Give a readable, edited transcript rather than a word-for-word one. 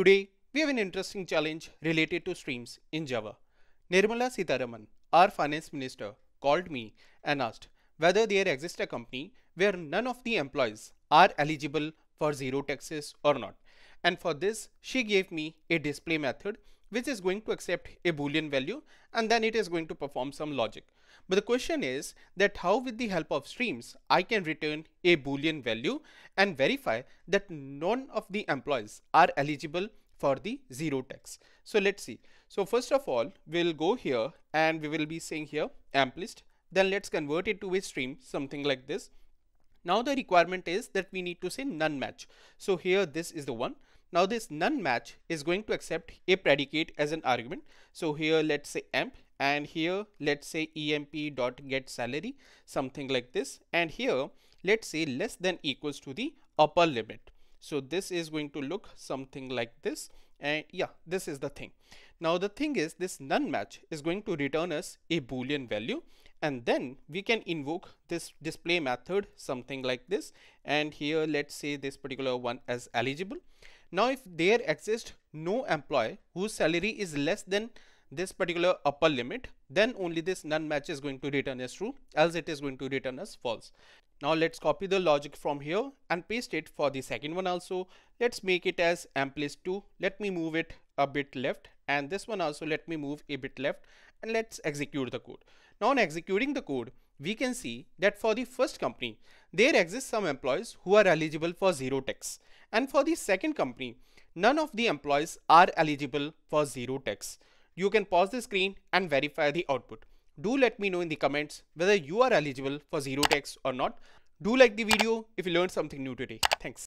Today, we have an interesting challenge related to streams in Java. Nirmala Sitharaman, our finance minister, called me and asked whether there exists a company where none of the employees are eligible for zero taxes or not. And for this, she gave me a display method which is going to accept a Boolean value and then it is going to perform some logic. But the question is that how with the help of streams, I can return a Boolean value and verify that none of the employees are eligible for the zero tax. So let's see. So first of all, we'll go here and we will be saying here amp list. Then let's convert it to a stream, something like this. Now the requirement is that we need to say noneMatch. So here this is the one. Now this noneMatch is going to accept a predicate as an argument. So here let's say emp and here let's say emp.getSalary, something like this. And here let's say less than equals to the upper limit. So this is going to look something like this. And yeah, this is the thing. Now the thing is this noneMatch is going to return us a Boolean value. And then we can invoke this display method, something like this. And here let's say this particular one as eligible. Now if there exists no employee whose salary is less than this particular upper limit, then only this noneMatch is going to return as true, else it is going to return as false. Now let's copy the logic from here and paste it for the second one also. Let's make it as amp list 2. Let me move it a bit left, and this one also let me move a bit left, and let's execute the code. Now on executing the code, we can see that for the first company, there exist some employees who are eligible for zero tax. And for the second company, none of the employees are eligible for zero tax. You can pause the screen and verify the output. Do let me know in the comments whether you are eligible for zero tax or not. Do like the video if you learned something new today. Thanks.